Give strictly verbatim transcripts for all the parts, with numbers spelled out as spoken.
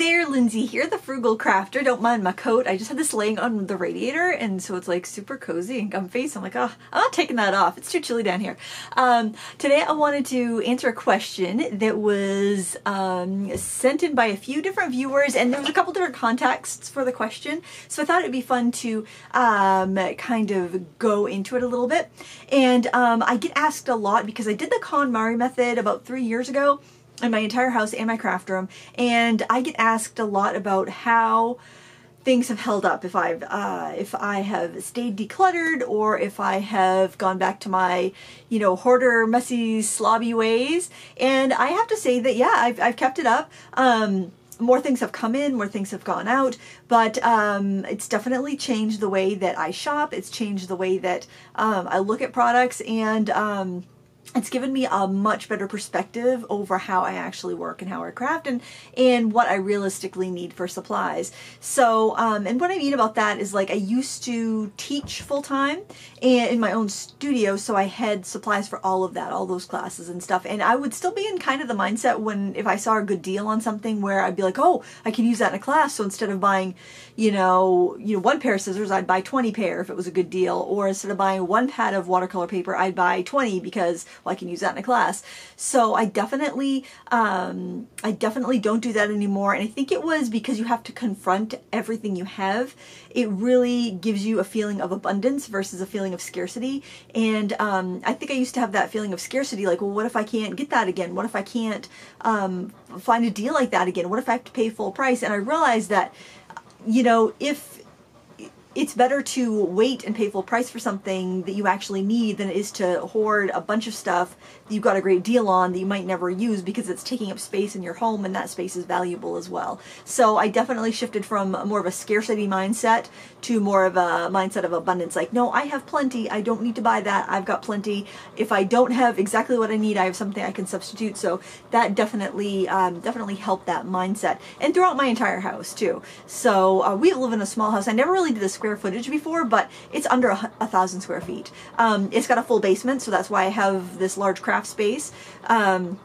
there, Lindsay here, the Frugal Crafter. Don't mind my coat. I just had this laying on the radiator, and so it's like super cozy and comfy. So I'm like, oh, I'm not taking that off. It's too chilly down here. Um, today I wanted to answer a question that was um, sent in by a few different viewers, and there was a couple different contexts for the question. So I thought it'd be fun to um, kind of go into it a little bit. And um, I get asked a lot because I did the KonMari method about three years ago in my entire house and my craft room, and I get asked a lot about how things have held up, if I've uh, if I have stayed decluttered, or if I have gone back to my, you know, hoarder, messy, slobby ways. And I have to say that yeah, I've, I've kept it up. Um, more things have come in, more things have gone out, but um, it's definitely changed the way that I shop. It's changed the way that um, I look at products, and um, it's given me a much better perspective over how I actually work and how I craft, and, and what I realistically need for supplies. So, um, and what I mean about that is, like, I used to teach full time and in my own studio, so I had supplies for all of that, all those classes and stuff. And I would still be in kind of the mindset when, if I saw a good deal on something, where I'd be like, oh, I can use that in a class. So instead of buying, you know, you know, one pair of scissors, I'd buy twenty pair if it was a good deal. Or instead of buying one pad of watercolor paper, I'd buy twenty because, well, I can use that in a class. So I definitely, um, I definitely don't do that anymore. And I think it was because you have to confront everything you have. It really gives you a feeling of abundance versus a feeling of scarcity. And um, I think I used to have that feeling of scarcity, like, well, what if I can't get that again? What if I can't um, find a deal like that again? What if I have to pay full price? And I realized that, you know, if it's better to wait and pay full price for something that you actually need than it is to hoard a bunch of stuff that you've got a great deal on that you might never use, because it's taking up space in your home, and that space is valuable as well. So I definitely shifted from more of a scarcity mindset to more of a mindset of abundance. Like, no, I have plenty. I don't need to buy that. I've got plenty. If I don't have exactly what I need, I have something I can substitute. So that definitely, um, definitely helped that mindset, and throughout my entire house too. So uh, we live in a small house. I never really did this square footage before, but it's under a, a thousand square feet. Um, it's got a full basement, so that's why I have this large craft space. Um,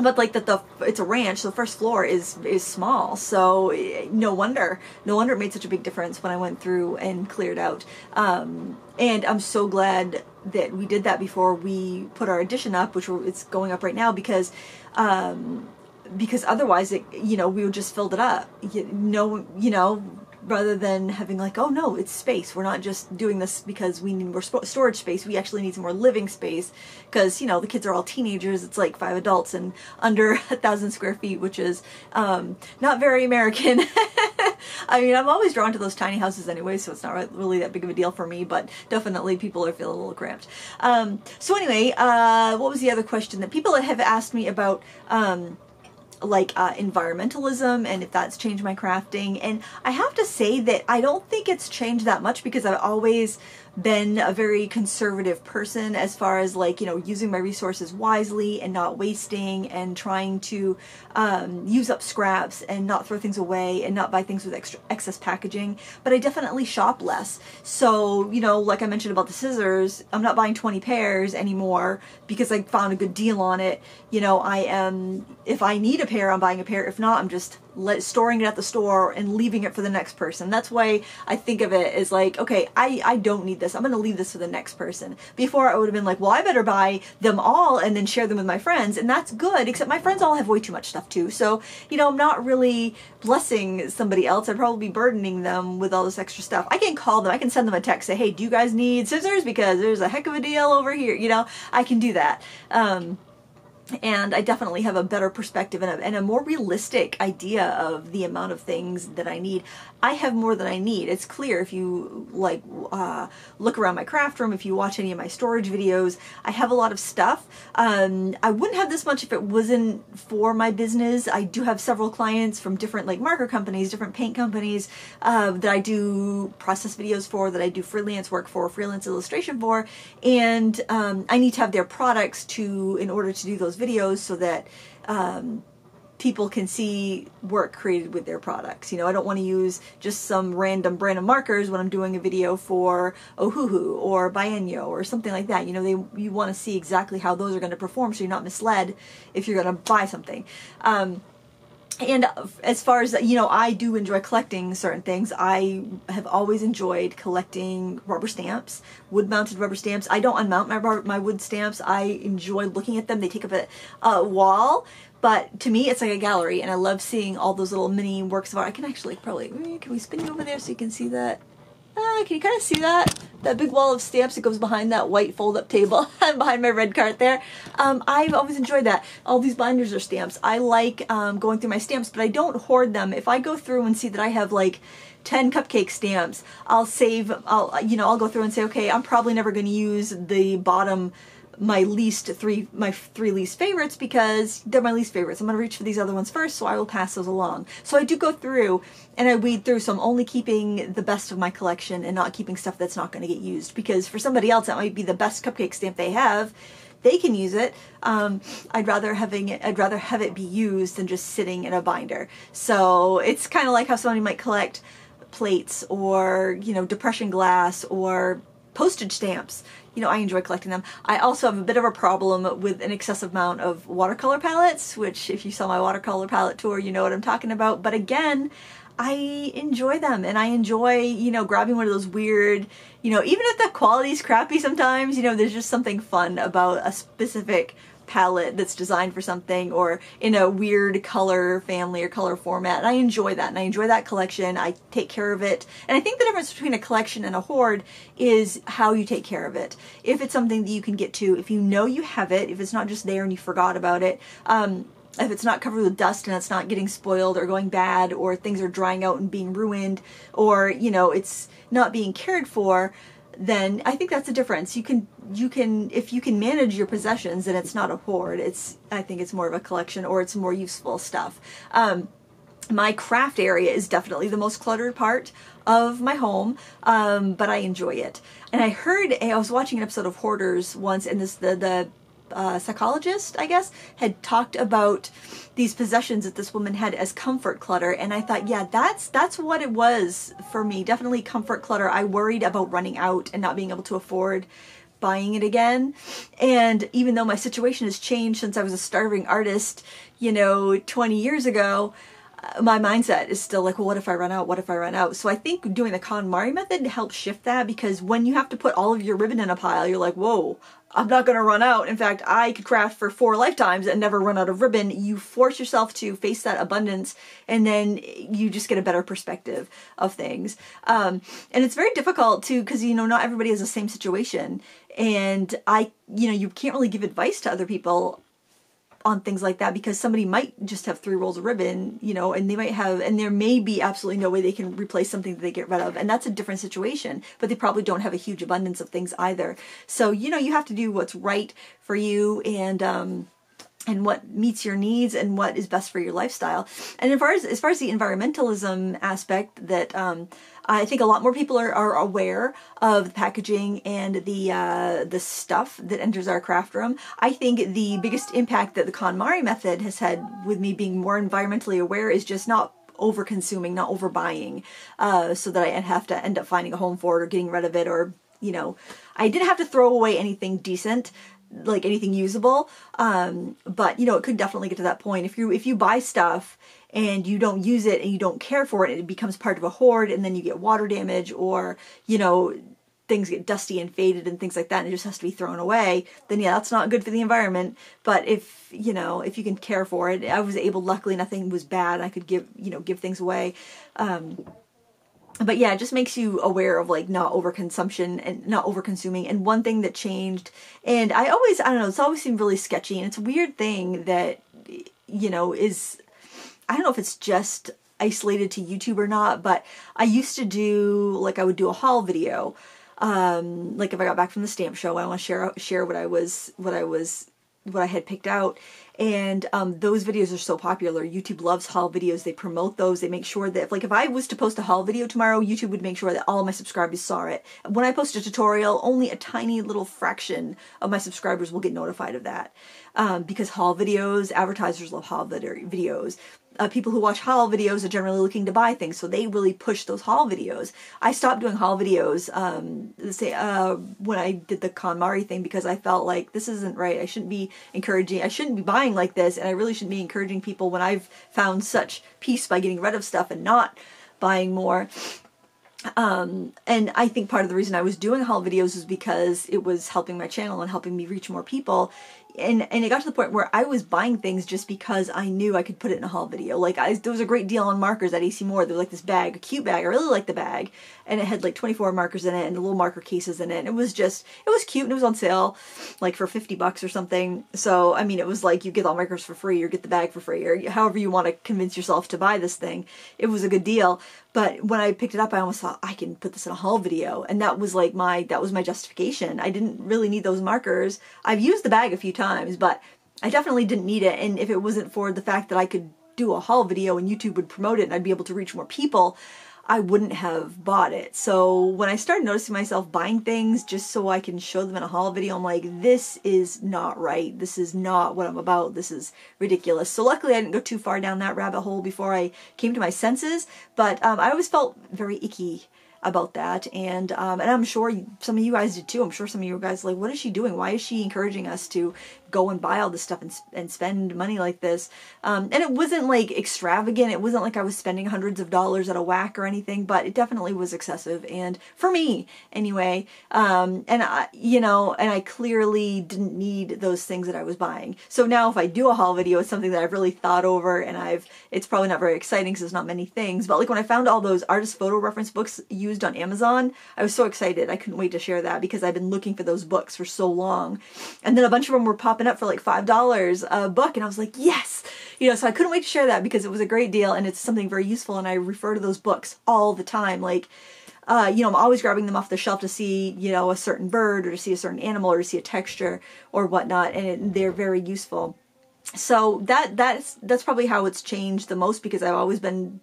but like that, the it's a ranch, so the first floor is is small. So no wonder, no wonder it made such a big difference when I went through and cleared out. Um, and I'm so glad that we did that before we put our addition up, which it's going up right now, because. Um, because otherwise, it, you know, we would just filled it up. You, no, you know. Rather than having, like, oh no, it's space. We're not just doing this because we need more storage space. We actually need some more living space, because, you know, the kids are all teenagers. It's like five adults and under a thousand square feet, which is um, not very American. I mean, I'm always drawn to those tiny houses anyway, so it's not really that big of a deal for me, but definitely people are feeling a little cramped. Um, so anyway, uh, what was the other question that people have asked me about? Um, like uh, environmentalism, and if that's changed my crafting. And I have to say that I don't think it's changed that much, because I've always been a very conservative person as far as, like, you know, using my resources wisely and not wasting, and trying to um, use up scraps and not throw things away and not buy things with extra excess packaging. But I definitely shop less. So, you know, like I mentioned about the scissors, I'm not buying twenty pairs anymore because I found a good deal on it. You know, I am, if I need a pair, I'm buying a pair. If not, I'm just Let, storing it at the store and leaving it for the next person. That's why I think of it as, like, okay, I, I don't need this. I'm going to leave this for the next person. Before, I would have been like, well, I better buy them all and then share them with my friends. And that's good, except my friends all have way too much stuff too. So, you know, I'm not really blessing somebody else. I'd probably be burdening them with all this extra stuff. I can call them. I can send them a text, say, hey, do you guys need scissors? Because there's a heck of a deal over here. You know, I can do that. Um, And I definitely have a better perspective and a, and a more realistic idea of the amount of things that I need. I have more than I need. It's clear if you, like, uh, look around my craft room, if you watch any of my storage videos, I have a lot of stuff. Um, I wouldn't have this much if it wasn't for my business. I do have several clients from different, like, marker companies, different paint companies uh, that I do process videos for, that I do freelance work for, freelance illustration for, and um, I need to have their products to in order to do those videos, so that um, people can see work created with their products. You know, I don't want to use just some random brand of markers when I'm doing a video for Ohuhu or Bienfang or something like that. You know, they you want to see exactly how those are going to perform, so you're not misled if you're going to buy something. Um, And as far as, you know, I do enjoy collecting certain things. I have always enjoyed collecting rubber stamps, wood-mounted rubber stamps. I don't unmount my rubber, my wood stamps. I enjoy looking at them. They take up a, a wall, but to me, it's like a gallery, and I love seeing all those little mini works of art. I can actually probably, can we spin you over there so you can see that? Uh, can you kind of see that? That big wall of stamps that goes behind that white fold-up table and behind my red cart there. Um, I've always enjoyed that. All these binders are stamps. I like um, going through my stamps, but I don't hoard them. If I go through and see that I have like ten cupcake stamps, I'll save, I'll, you know, I'll go through and say, okay, I'm probably never going to use the bottom, my least three, my three least favorites, because they're my least favorites. I'm going to reach for these other ones first, so I will pass those along. So I do go through and I weed through, so I'm only keeping the best of my collection and not keeping stuff that's not going to get used, because for somebody else that might be the best cupcake stamp they have. They can use it. Um, I'd rather having it, I'd rather have it be used than just sitting in a binder. So it's kind of like how somebody might collect plates or, you know, depression glass or postage stamps. You know, I enjoy collecting them. I also have a bit of a problem with an excessive amount of watercolor palettes, which if you saw my watercolor palette tour, you know what I'm talking about. But again, I enjoy them, and I enjoy, you know, grabbing one of those weird, you know, even if the quality's crappy sometimes, you know, there's just something fun about a specific palette that's designed for something or in a weird color family or color format, and I enjoy that, and I enjoy that collection. I take care of it, and I think the difference between a collection and a hoard is how you take care of it. If it's something that you can get to, if you know you have it, if it's not just there and you forgot about it, um, if it's not covered with dust and it's not getting spoiled or going bad or things are drying out and being ruined or, you know, it's not being cared for, then I think that's the difference. You can, you can, if you can manage your possessions, then it's not a hoard. It's, I think it's more of a collection, or it's more useful stuff. Um, my craft area is definitely the most cluttered part of my home, um, but I enjoy it. And I heard, I was watching an episode of Hoarders once, and this, the, the, Uh, psychologist, I guess, had talked about these possessions that this woman had as comfort clutter, and I thought, yeah, that's that's what it was for me. Definitely comfort clutter. I worried about running out and not being able to afford buying it again. And even though my situation has changed since I was a starving artist, you know, twenty years ago, my mindset is still like, well, what if I run out? What if I run out? So I think doing the KonMari method helps shift that, because when you have to put all of your ribbon in a pile, you're like, whoa, I'm not going to run out. In fact, I could craft for four lifetimes and never run out of ribbon. You force yourself to face that abundance, and then you just get a better perspective of things. Um, and it's very difficult too, because, you know, not everybody has the same situation. And I, you know, you can't really give advice to other people on things like that, because somebody might just have three rolls of ribbon, you know, and they might have, and there may be absolutely no way they can replace something that they get rid of, and that's a different situation, but they probably don't have a huge abundance of things either. So, you know, you have to do what's right for you, and um and what meets your needs and what is best for your lifestyle. And as far as, as far as the environmentalism aspect, that um, I think a lot more people are, are aware of the packaging and the uh, the stuff that enters our craft room. I think the biggest impact that the KonMari method has had with me being more environmentally aware is just not over-consuming, not over-buying, uh, so that I have to end up finding a home for it or getting rid of it, or, you know, I didn't have to throw away anything decent, like anything usable, um, but, you know, it could definitely get to that point. If you, if you buy stuff and you don't use it and you don't care for it, it becomes part of a hoard, and then you get water damage, or, you know, things get dusty and faded and things like that, and it just has to be thrown away, then yeah, that's not good for the environment. But if, you know, if you can care for it, I was able, luckily nothing was bad, I could give, you know, give things away. Um, But yeah, it just makes you aware of, like, not overconsumption and not overconsuming. And one thing that changed, and I always, I don't know, it's always seemed really sketchy, and it's a weird thing that, you know, is, I don't know if it's just isolated to YouTube or not, but I used to do, like, I would do a haul video. Um, like if I got back from the stamp show, I want to share, share what I was, what I was, what I had picked out. And um, those videos are so popular. YouTube loves haul videos. They promote those. They make sure that, if, like, if I was to post a haul video tomorrow, YouTube would make sure that all my subscribers saw it. When I post a tutorial, only a tiny little fraction of my subscribers will get notified of that. Um, because haul videos, advertisers love haul videos. Uh, people who watch haul videos are generally looking to buy things, so they really push those haul videos. I stopped doing haul videos um, say, uh, when I did the KonMari thing, because I felt like this isn't right. I shouldn't be encouraging, I shouldn't be buying like this, and I really shouldn't be encouraging people when I've found such peace by getting rid of stuff and not buying more. Um, and I think part of the reason I was doing haul videos is because it was helping my channel and helping me reach more people. And, and it got to the point where I was buying things just because I knew I could put it in a haul video. Like, I, there was a great deal on markers at A C Moore. There was like this bag, a cute bag. I really liked the bag. And it had like twenty-four markers in it and little marker cases in it. And it was just, it was cute, and it was on sale like for fifty bucks or something. So, I mean, it was like you get all markers for free or get the bag for free or however you want to convince yourself to buy this thing. It was a good deal. But when I picked it up, I almost thought, I can put this in a haul video. And that was like my, that was my justification. I didn't really need those markers. I've used the bag a few times. Times, but I definitely didn't need it, and if it wasn't for the fact that I could do a haul video and YouTube would promote it and I'd be able to reach more people, I wouldn't have bought it. So when I started noticing myself buying things just so I can show them in a haul video, I'm like, this is not right. This is not what I'm about. This is ridiculous. So luckily I didn't go too far down that rabbit hole before I came to my senses, but um, I always felt very icky about that, and um, and I'm sure some of you guys did too. I'm sure some of you guys are like, what is she doing? Why is she encouraging us to go and buy all this stuff and, and spend money like this? Um, and it wasn't like extravagant. It wasn't like I was spending hundreds of dollars at a whack or anything, but it definitely was excessive, and for me anyway. Um, and I, you know, and I clearly didn't need those things that I was buying. So now if I do a haul video, it's something that I've really thought over, and I've, it's probably not very exciting because there's not many things, but like when I found all those artist photo reference books used on Amazon, I was so excited. I couldn't wait to share that because I've been looking for those books for so long. And then a bunch of them were popping up for like five dollars a book, and I was like, yes! You know, so I couldn't wait to share that because it was a great deal and it's something very useful, and I refer to those books all the time. Like, uh, you know, I'm always grabbing them off the shelf to see, you know, a certain bird or to see a certain animal or to see a texture or whatnot, and it, they're very useful. So that that's, that's probably how it's changed the most, because I've always been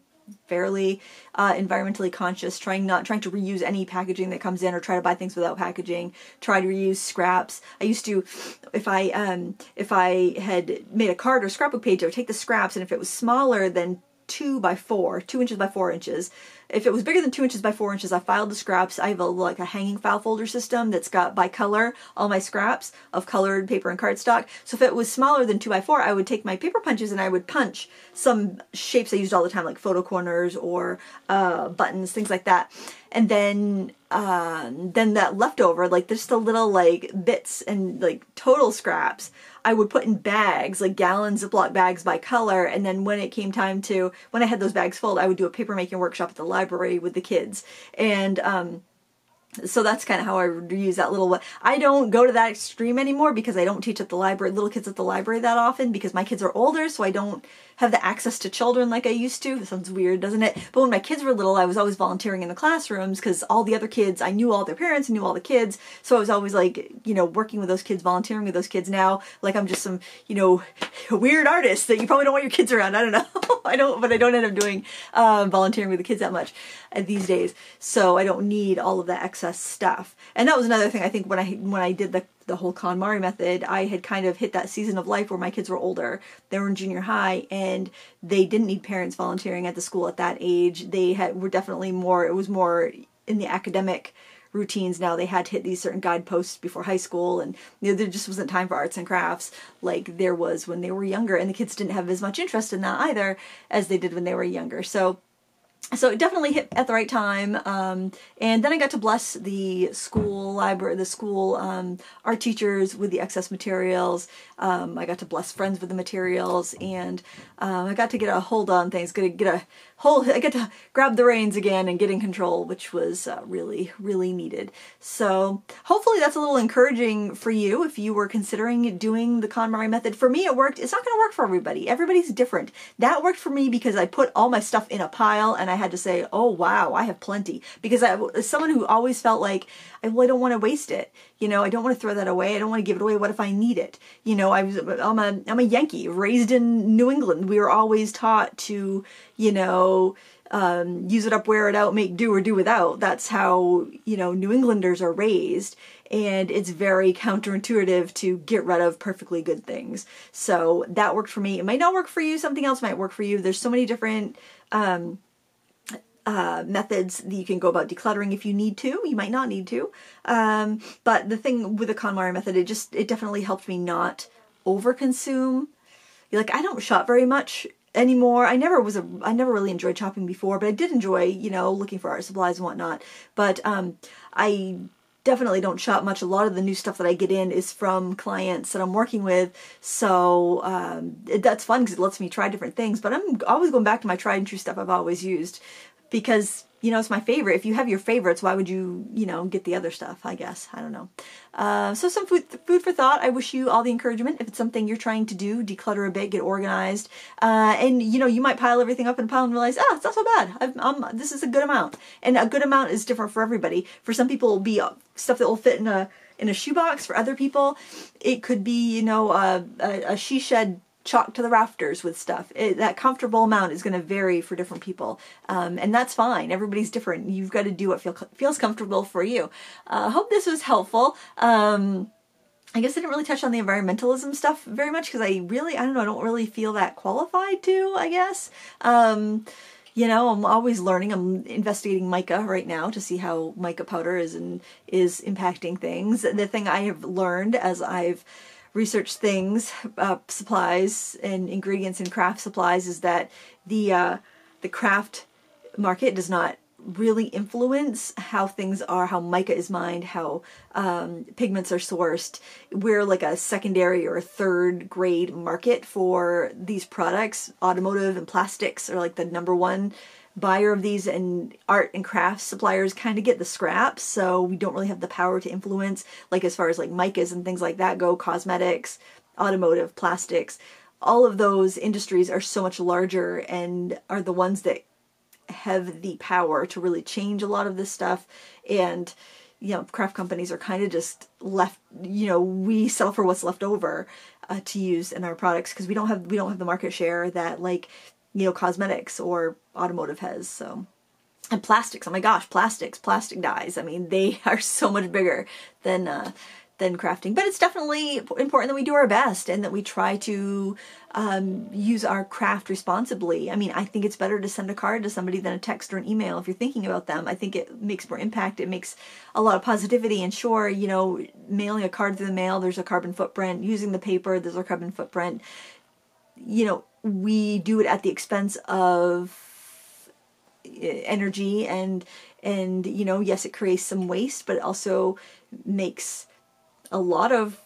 fairly uh, environmentally conscious, trying not trying to reuse any packaging that comes in, or try to buy things without packaging, try to reuse scraps. I used to, if I um, if I had made a card or scrapbook page, I would take the scraps, and if it was smaller than two by four, two inches by four inches, if it was bigger than two inches by four inches, I filed the scraps. I have a, like a hanging file folder system that's got by color all my scraps of colored paper and cardstock. So if it was smaller than two by four, I would take my paper punches and I would punch some shapes I used all the time, like photo corners or uh, buttons, things like that. And then, uh, then that leftover, like just the little like bits and like total scraps, I would put in bags, like gallon Ziploc bags by color. And then when it came time to, when I had those bags full, I would do a paper making workshop at the library with the kids. And, um, so that's kind of how I reuse that little one. I don't go to that extreme anymore because I don't teach at the library, little kids at the library that often, because my kids are older, so I don't have the access to children like I used to. That sounds weird, doesn't it? But when my kids were little, I was always volunteering in the classrooms because all the other kids, I knew all their parents, I knew all the kids. So I was always like, you know, working with those kids, volunteering with those kids. Now, like I'm just some, you know, weird artist that you probably don't want your kids around. I don't know. I don't, but I don't end up doing um, volunteering with the kids that much these days. So I don't need all of that excess stuff. And that was another thing, I think when I when I did the, the whole KonMari method, I had kind of hit that season of life where my kids were older. They were in junior high and they didn't need parents volunteering at the school at that age. They had were definitely more, it was more in the academic routines now. They had to hit these certain guideposts before high school, and you know, there just wasn't time for arts and crafts like there was when they were younger, and the kids didn't have as much interest in that either as they did when they were younger. So So it definitely hit at the right time, um, and then I got to bless the school library, the school um, art teachers with the excess materials. Um, I got to bless friends with the materials, and um, I got to get a hold on things. Got to get a hold. I got to grab the reins again and get in control, which was uh, really, really needed. So hopefully that's a little encouraging for you if you were considering doing the KonMari method. For me, it worked. It's not going to work for everybody. Everybody's different. That worked for me because I put all my stuff in a pile, and I I had to say, oh wow, I have plenty, because I was someone who always felt like, well, I don't want to waste it, you know, I don't want to throw that away, I don't want to give it away, what if I need it, you know, I was, I'm a, I'm a Yankee, raised in New England, we were always taught to, you know, um, use it up, wear it out, make do or do without. That's how, you know, New Englanders are raised, and it's very counterintuitive to get rid of perfectly good things. So that worked for me. It might not work for you. Something else might work for you. There's so many different um, uh, methods that you can go about decluttering if you need to. You might not need to. Um, but the thing with the KonMari method, it just, it definitely helped me not overconsume. Like, I don't shop very much anymore. I never was a, I never really enjoyed shopping before, but I did enjoy, you know, looking for art supplies and whatnot. But um, I definitely don't shop much. A lot of the new stuff that I get in is from clients that I'm working with. So um, it, that's fun because it lets me try different things. But I'm always going back to my tried and true stuff I've always used because, you know, it's my favorite. If you have your favorites, why would you, you know, get the other stuff, I guess. I don't know. Uh, so some food, food for thought. I wish you all the encouragement. If it's something you're trying to do, declutter a bit, get organized. Uh, and, you know, you might pile everything up in a pile and realize, ah, oh, it's not so bad. I've, I'm, this is a good amount. And a good amount is different for everybody. For some people, it'll be stuff that will fit in a, in a shoebox. For other people, it could be, you know, a, a, a she shed chalk to the rafters with stuff. It, that comfortable amount is going to vary for different people. Um, and that's fine. Everybody's different. You've got to do what feel, feels comfortable for you. I uh, hope this was helpful. Um, I guess I didn't really touch on the environmentalism stuff very much because I really, I don't know, I don't really feel that qualified to, I guess. Um, You know, I'm always learning. I'm investigating mica right now to see how mica powder is and is impacting things. The thing I have learned as I've researched things, uh, supplies and ingredients and craft supplies, is that the uh, the craft market does not really influence how things are, how mica is mined, how um, pigments are sourced. We're like a secondary or a third grade market for these products. Automotive and plastics are like the number one buyer of these, and art and craft suppliers kind of get the scraps, so we don't really have the power to influence, like as far as like micas and things like that go. Cosmetics, automotive, plastics, all of those industries are so much larger and are the ones that have the power to really change a lot of this stuff. And, you know, craft companies are kind of just left, you know, we sell for what's left over uh, to use in our products because we don't have we don't have the market share that, like, you know, cosmetics or automotive has. So, and plastics, oh my gosh, plastics, plastic dyes, I mean, they are so much bigger than uh than crafting. But it's definitely important that we do our best and that we try to um, use our craft responsibly. I mean, I think it's better to send a card to somebody than a text or an email if you're thinking about them. I think it makes more impact. It makes a lot of positivity. And sure, you know, mailing a card through the mail, there's a carbon footprint. Using the paper, there's a carbon footprint. You know, we do it at the expense of energy and, and you know, yes, it creates some waste, but it also makes a lot of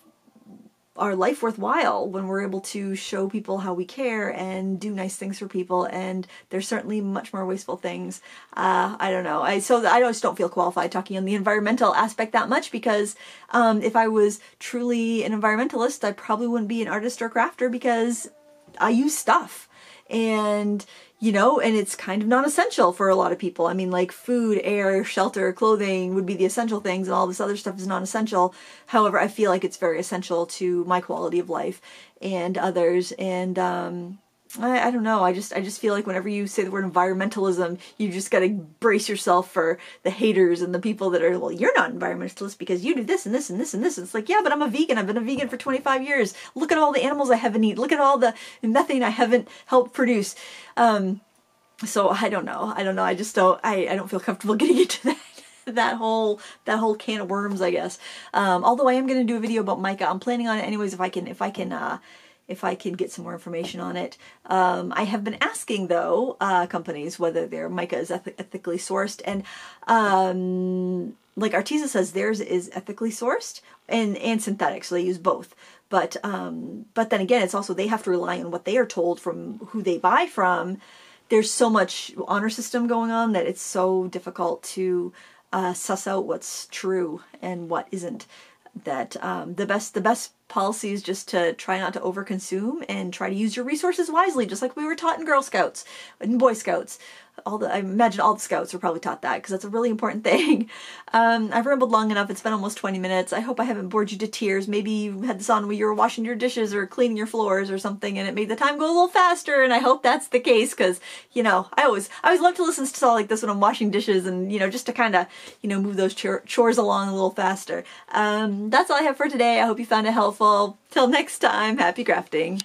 our life worthwhile when we're able to show people how we care and do nice things for people. And there's certainly much more wasteful things. Uh, I don't know. I so I just don't feel qualified talking on the environmental aspect that much because um, if I was truly an environmentalist, I probably wouldn't be an artist or crafter because I use stuff. And, you know, and it's kind of non-essential for a lot of people. I mean, like, food, air, shelter, clothing would be the essential things, and all this other stuff is non-essential. However, I feel like it's very essential to my quality of life and others. And um, I, I don't know. I just I just feel like whenever you say the word environmentalism, you just got to brace yourself for the haters and the people that are, well, you're not environmentalist because you do this and this and this and this. And it's like, yeah, but I'm a vegan. I've been a vegan for twenty-five years. Look at all the animals I haven't eaten. Look at all the methane I haven't helped produce. Um, so I don't know. I don't know. I just don't. I I don't feel comfortable getting into that. that whole that whole can of worms, I guess. Um, although I am going to do a video about mica. I'm planning on it anyways. If I can if I can. Uh, if I can get some more information on it. Um, I have been asking, though, uh, companies whether their mica is eth ethically sourced, and um, like Arteza says, theirs is ethically sourced and, and synthetic, so they use both. But, um, but then again, it's also they have to rely on what they are told from who they buy from. There's so much honor system going on that it's so difficult to uh, suss out what's true and what isn't. That um, the best, the best policies just to try not to overconsume and try to use your resources wisely, just like we were taught in Girl Scouts and Boy Scouts. All the, I imagine all the Scouts were probably taught that, because that's a really important thing. Um, I've rambled long enough. It's been almost twenty minutes. I hope I haven't bored you to tears. Maybe you had this on when you were washing your dishes or cleaning your floors or something, and it made the time go a little faster, and I hope that's the case, because, you know, I always I always love to listen to stuff like this when I'm washing dishes and, you know, just to kind of, you know, move those chor chores along a little faster. Um, that's all I have for today. I hope you found it helpful. Till next time, happy crafting.